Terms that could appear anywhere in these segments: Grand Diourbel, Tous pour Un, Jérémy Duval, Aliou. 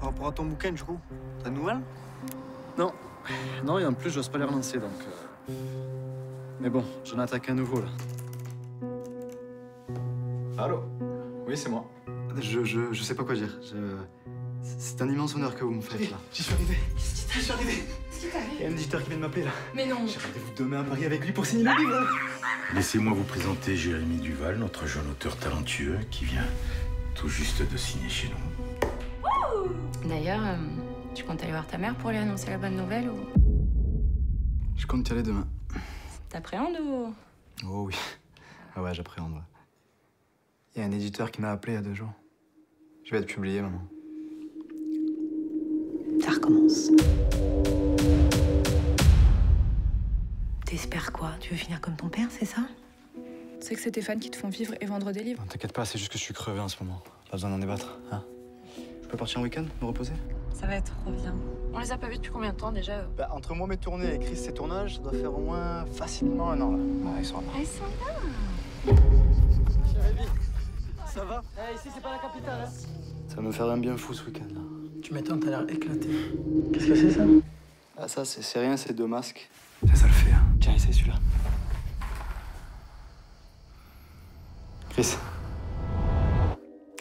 Par rapport à ton bouquin, du coup, t'as de nouvelles? Non. Non, et en plus, j'ose pas les relancer, donc... Mais bon, j'en attaque un nouveau, là. Allô? Oui, c'est moi. Je sais pas quoi dire. C'est un immense honneur que vous me faites, là. J'y suis arrivé. Qu'est-ce qui t'arrive? Il y a un éditeur qui vient de m'appeler, là. Mais non. J'ai rendez-vous demain à Paris avec lui pour signer le livre. Laissez-moi vous présenter Jérémy Duval, notre jeune auteur talentueux qui vient tout juste de signer chez nous. D'ailleurs, tu comptes aller voir ta mère pour lui annoncer la bonne nouvelle ou... Je compte y aller demain. T'appréhendes ou... Oh oui. Ah ouais, j'appréhende. Ouais. Il y a un éditeur qui m'a appelé il y a 2 jours. Je vais être publié, maman. Ça recommence. T'espères quoi? Tu veux finir comme ton père, c'est ça? C'est que c'est tes fans qui te font vivre et vendre des livres. T'inquiète pas, c'est juste que je suis crevé en ce moment. Pas besoin d'en débattre, hein? Je peux partir en week-end, me reposer? Ça va être trop bien. On les a pas vus depuis combien de temps déjà? Bah, entre moi, mes tournées et Chris, ses tournages, ça doit faire au moins facilement 1 an là. Ouais, ils sont là. Ils sont là. Jérémy, ça va? Eh, ici, c'est pas la capitale, hein? Ça va me faire un bien fou ce week-end là. Tu m'étonnes, t'as l'air éclaté. Qu'est-ce que c'est ça? Ah, ça, c'est rien, c'est 2 masques. Ça le fait, hein. Tiens, essaye celui-là. Chris.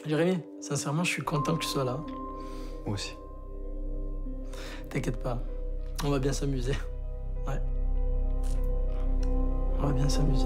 Jérémy, sincèrement, je suis content que tu sois là. Moi aussi. T'inquiète pas, on va bien s'amuser. Ouais. On va bien s'amuser.